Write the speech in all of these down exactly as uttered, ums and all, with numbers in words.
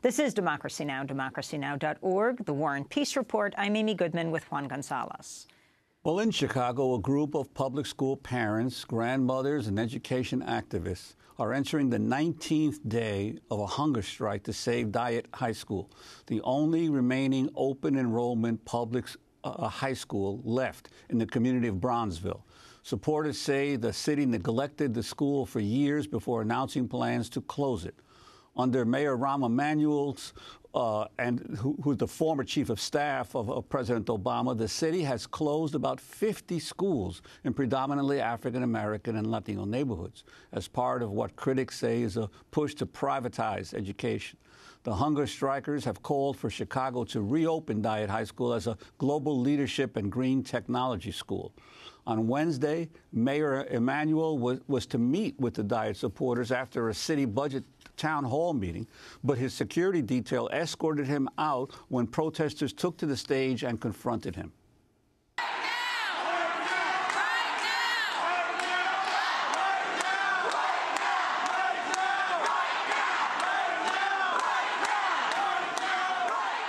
This is Democracy Now!, democracy now dot org, The War and Peace Report. I'm Amy Goodman with Juan Gonzalez. Well, in Chicago, a group of public school parents, grandmothers, and education activists are entering the nineteenth day of a hunger strike to save Dyett High School, the only remaining open enrollment public uh, high school left in the community of Bronzeville. Supporters say the city neglected the school for years before announcing plans to close it. Under Mayor Rahm Emanuel's Uh, and who, who's the former chief of staff of, of President Obama, the city has closed about fifty schools in predominantly African-American and Latino neighborhoods as part of what critics say is a push to privatize education. The hunger strikers have called for Chicago to reopen Dyett High School as a global leadership and green technology school. On Wednesday, Mayor Emanuel was, was to meet with the Dyett supporters after a city budget town hall meeting, but his security detail escorted him out when protesters took to the stage and confronted him.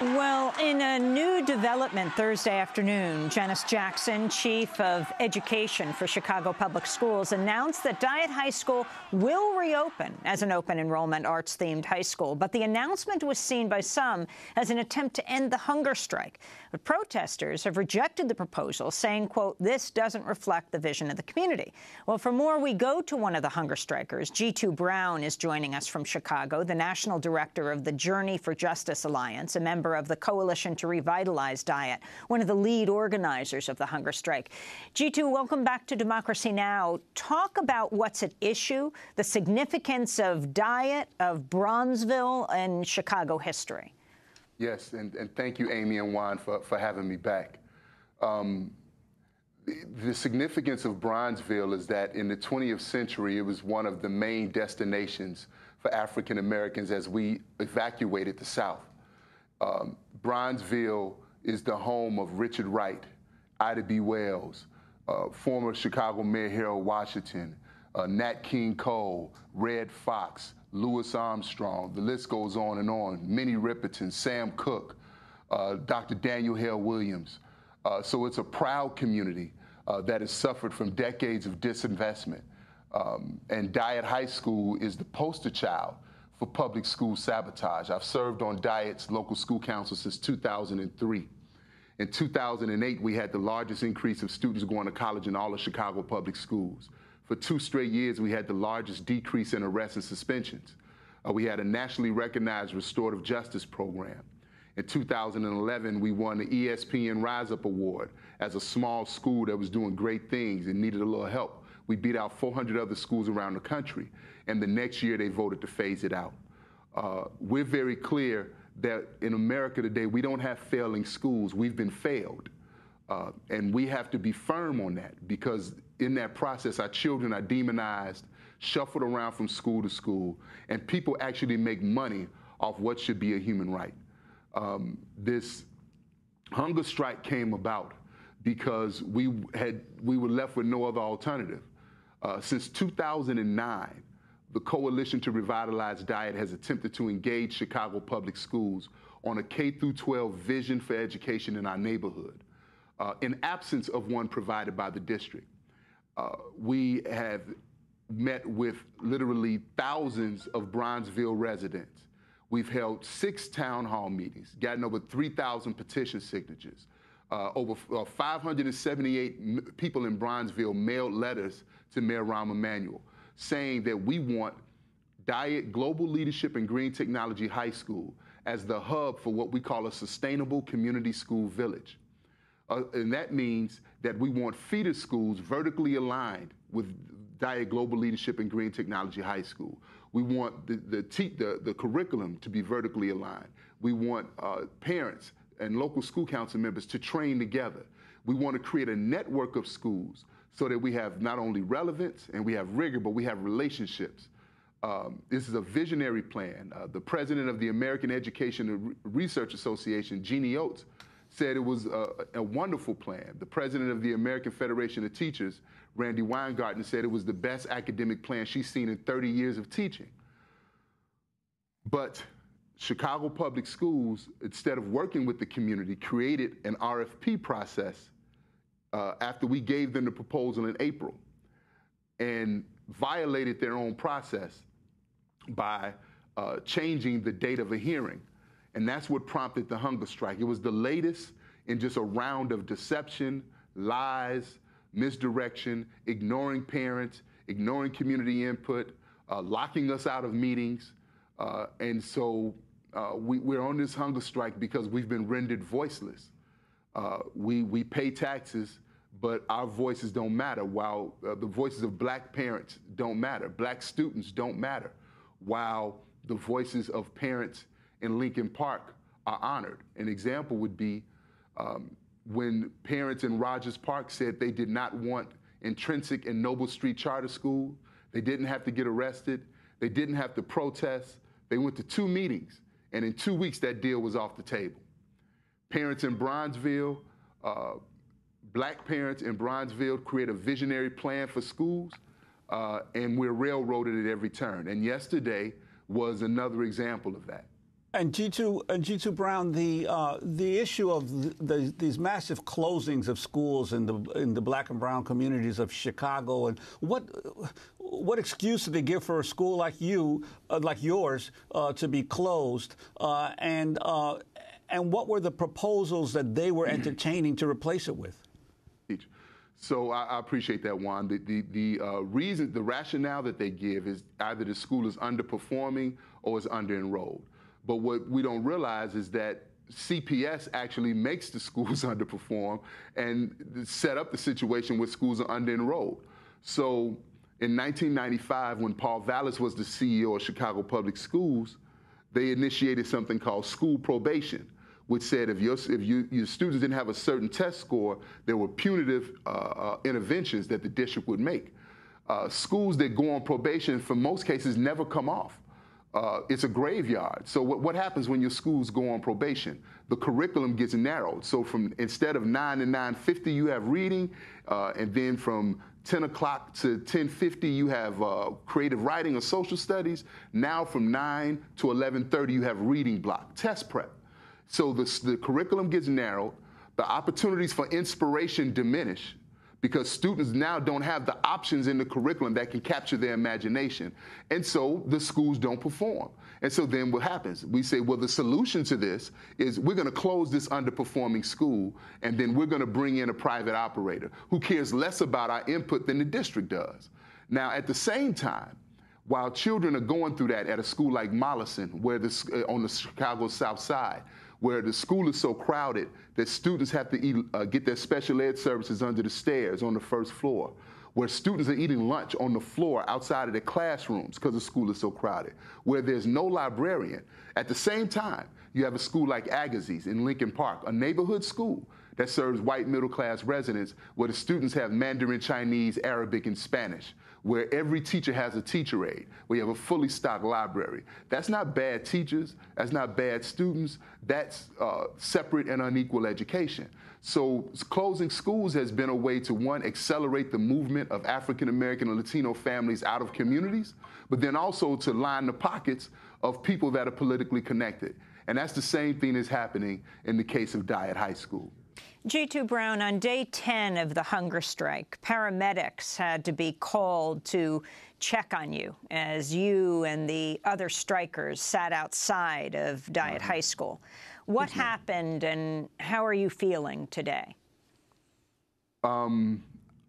Well, in a new development Thursday afternoon, Janice Jackson, chief of education for Chicago Public Schools, announced that Dyett High School will reopen as an open enrollment arts-themed high school. But the announcement was seen by some as an attempt to end the hunger strike. But protesters have rejected the proposal, saying, quote, this doesn't reflect the vision of the community. Well, for more, we go to one of the hunger strikers. Jitu Brown is joining us from Chicago, the national director of the Journey for Justice Alliance, a member of the Coalition to Revitalize Dyett, one of the lead organizers of the hunger strike. Jitu, welcome back to Democracy Now! Talk about what's at issue, the significance of Dyett, of Bronzeville, and Chicago history. Yes, and, and thank you, Amy and Juan, for, for having me back. Um, the, the significance of Bronzeville is that in the twentieth century, it was one of the main destinations for African Americans as we evacuated the South. Um, Bronzeville is the home of Richard Wright, Ida B. Wells, uh, former Chicago Mayor Harold Washington, uh, Nat King Cole, Red Fox, Louis Armstrong, the list goes on and on, Minnie Ripperton, Sam Cooke, uh, Doctor Daniel Hale Williams. Uh, so it's a proud community uh, that has suffered from decades of disinvestment. Um, and Dyett High School is the poster child for public school sabotage. I've served on Dyett's local school council since two thousand three. In two thousand eight, we had the largest increase of students going to college in all of Chicago public schools. For two straight years, we had the largest decrease in arrests and suspensions. Uh, we had a nationally recognized restorative justice program. In two thousand eleven, we won the E S P N Rise Up Award as a small school that was doing great things and needed a little help. We beat out four hundred other schools around the country, and the next year they voted to phase it out. Uh, we're very clear that in America today, we don't have failing schools. We've been failed, uh, and we have to be firm on that, because in that process, our children are demonized, shuffled around from school to school, and people actually make money off what should be a human right. Um, this hunger strike came about because we, had, we were left with no other alternative. Uh, since two thousand nine, the Coalition to Revitalize Dyett has attempted to engage Chicago public schools on a K through twelve vision for education in our neighborhood, uh, in absence of one provided by the district. Uh, we have met with literally thousands of Bronzeville residents. We've held six town hall meetings, gotten over three thousand petition signatures. Uh, over uh, five hundred seventy-eight people in Bronzeville mailed letters to Mayor Rahm Emanuel saying that we want Dyett Global Leadership and Green Technology High School as the hub for what we call a sustainable community school village. Uh, and that means that we want feeder schools vertically aligned with Dyett Global Leadership and Green Technology High School. We want the, the, the, the curriculum to be vertically aligned. We want uh, parents and local school council members to train together. We want to create a network of schools so that we have not only relevance and we have rigor, but we have relationships. Um, this is a visionary plan. Uh, the president of the American Education and Research Association, Jeanie Oates, said it was a, a wonderful plan. The president of the American Federation of Teachers, Randy Weingarten, said it was the best academic plan she's seen in thirty years of teaching. But Chicago Public Schools, instead of working with the community, created an R F P process uh, after we gave them the proposal in April, and violated their own process by uh, changing the date of a hearing. And that's what prompted the hunger strike. It was the latest in just a round of deception, lies, misdirection, ignoring parents, ignoring community input, uh, locking us out of meetings. Uh, and so uh, we, we're on this hunger strike because we've been rendered voiceless. Uh, we, we pay taxes, but our voices don't matter, while uh, the voices of black parents don't matter, black students don't matter, while the voices of parents in Lincoln Park are honored. An example would be um, when parents in Rogers Park said they did not want intrinsic in Noble Street Charter School. They didn't have to get arrested. They didn't have to protest. They went to two meetings, and in two weeks that deal was off the table. Parents in Bronzeville, uh, black parents in Bronzeville, create a visionary plan for schools, uh, and we're railroaded at every turn. And yesterday was another example of that. And Jitu, and Jitu Brown, the uh, the issue of the, the, these massive closings of schools in the in the black and brown communities of Chicago, and what what excuse do they give for a school like you, uh, like yours, uh, to be closed? Uh, and uh, and what were the proposals that they were entertaining to replace it with? So I, I appreciate that, Juan. The the, the uh, reason, the rationale that they give is either the school is underperforming or is under-enrolled. But what we don't realize is that C P S actually makes the schools underperform and set up the situation where schools are under-enrolled. So in nineteen ninety-five, when Paul Vallas was the C E O of Chicago Public Schools, they initiated something called school probation, which said if your, if you, your students didn't have a certain test score, there were punitive uh, uh, interventions that the district would make. Uh, schools that go on probation, for most cases, never come off. Uh, it's a graveyard. So what, what happens when your schools go on probation? The curriculum gets narrowed. So from instead of nine to nine fifty, you have reading, uh, and then from ten o'clock to ten fifty, you have uh, creative writing or social studies. Now from nine to eleven thirty, you have reading block, test prep. So the, the curriculum gets narrowed. The opportunities for inspiration diminish, because students now don't have the options in the curriculum that can capture their imagination. And so the schools don't perform. And so then what happens? We say, well, the solution to this is we're going to close this underperforming school, and then we're going to bring in a private operator who cares less about our input than the district does. Now, at the same time, while children are going through that at a school like Mollison, where the, on the Chicago South Side, where the school is so crowded that students have to eat, uh, get their special ed services under the stairs on the first floor, where students are eating lunch on the floor outside of their classrooms because the school is so crowded, where there's no librarian. At the same time, you have a school like Agassiz in Lincoln Park, a neighborhood school that serves white middle-class residents, where the students have Mandarin, Chinese, Arabic, and Spanish, where every teacher has a teacher aide, where you have a fully stocked library. That's not bad teachers. That's not bad students. That's uh, separate and unequal education. So closing schools has been a way to, one, accelerate the movement of African-American and Latino families out of communities, but then also to line the pockets of people that are politically connected. And that's the same thing that's happening in the case of Dyett High School. Jitu Brown, on day ten of the hunger strike, paramedics had to be called to check on you as you and the other strikers sat outside of Dyett mm-hmm. High School. What mm-hmm. happened, and how are you feeling today? Um,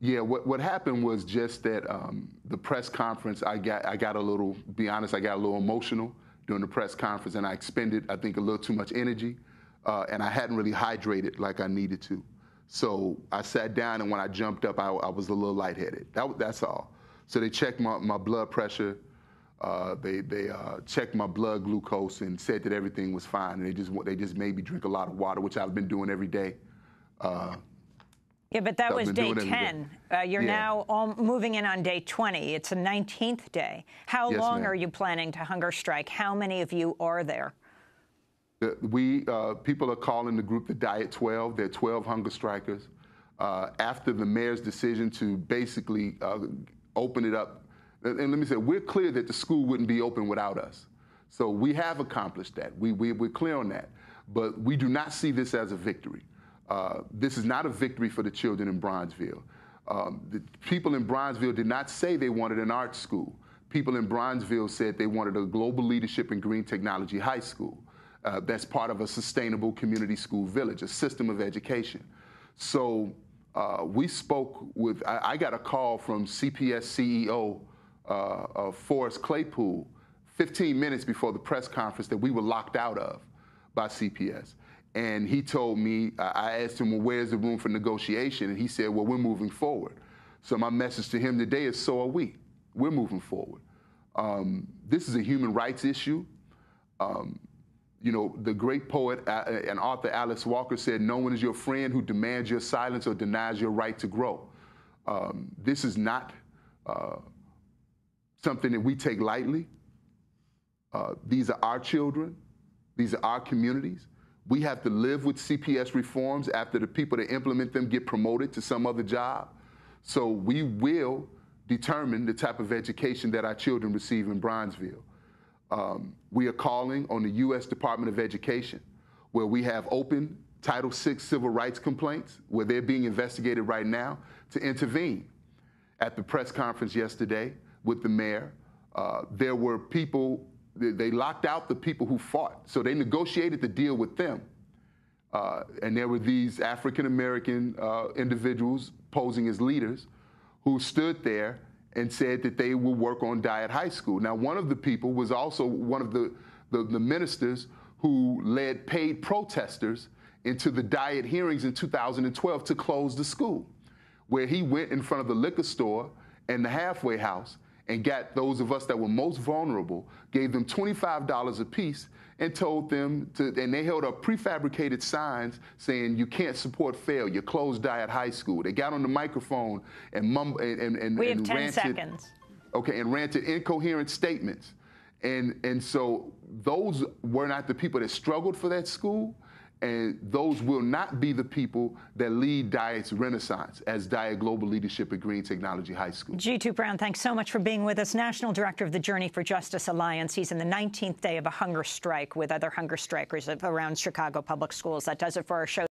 yeah, what, what happened was just that um, the press conference, I got, I got a little, be honest, I got a little emotional during the press conference, and I expended, I think, a little too much energy. Uh, and I hadn't really hydrated like I needed to. So I sat down, and when I jumped up, I, I was a little lightheaded. That, that's all. So they checked my, my blood pressure. Uh, they they uh, checked my blood glucose and said that everything was fine. And they just they just made me drink a lot of water, which I've been doing every day. Uh, yeah, but that was day ten. Day. Uh, you're yeah. now all moving in on day twenty. It's the nineteenth day. How yes, long are you planning to hunger strike? How many of you are there? We uh, people are calling the group the Dyett twelve. They're twelve hunger strikers. Uh, after the mayor's decision to basically uh, open it up, and let me say, we're clear that the school wouldn't be open without us. So we have accomplished that. We, we, we're clear on that. But we do not see this as a victory. Uh, this is not a victory for the children in Bronzeville. Um, the people in Bronzeville did not say they wanted an art school. People in Bronzeville said they wanted a global leadership and green technology high school. Uh, that's part of a sustainable community school village, a system of education. So uh, we spoke with, I, I got a call from C P S C E O uh, of Forrest Claypool fifteen minutes before the press conference that we were locked out of by C P S. And he told me, I asked him, well, where's the room for negotiation? And he said, well, we're moving forward. So my message to him today is, so are we. We're moving forward. Um, this is a human rights issue. Um, you know, the great poet and author Alice Walker said, no one is your friend who demands your silence or denies your right to grow. Um, this is not uh, something that we take lightly. Uh, these are our children. These are our communities. We have to live with C P S reforms after the people that implement them get promoted to some other job. So we will determine the type of education that our children receive in Bronzeville. Um, we are calling on the U S Department of Education, where we have open Title six civil rights complaints, where they're being investigated right now, to intervene. At the press conference yesterday with the mayor, uh, there were people. They locked out the people who fought. So they negotiated the deal with them. Uh, and there were these African-American uh, individuals posing as leaders who stood there and said that they will work on Dyett High School. Now, one of the people was also one of the, the, the ministers who led paid protesters into the Dyett hearings in two thousand twelve to close the school, where he went in front of the liquor store and the halfway house and got those of us that were most vulnerable, gave them twenty-five dollars apiece, and told them to, and they held up prefabricated signs saying, you can't support failure, close Dyett High School. They got on the microphone and mumbled and, and, and, we have and ten ranted, seconds. Okay, and ranted incoherent statements. And, and so those were not the people that struggled for that school, and those will not be the people that lead Dyett's renaissance as Dyett Global Leadership at Green Technology High School. Jitu Brown, thanks so much for being with us. National Director of the Journey for Justice Alliance. He's in the nineteenth day of a hunger strike with other hunger strikers around Chicago public schools. That does it for our show.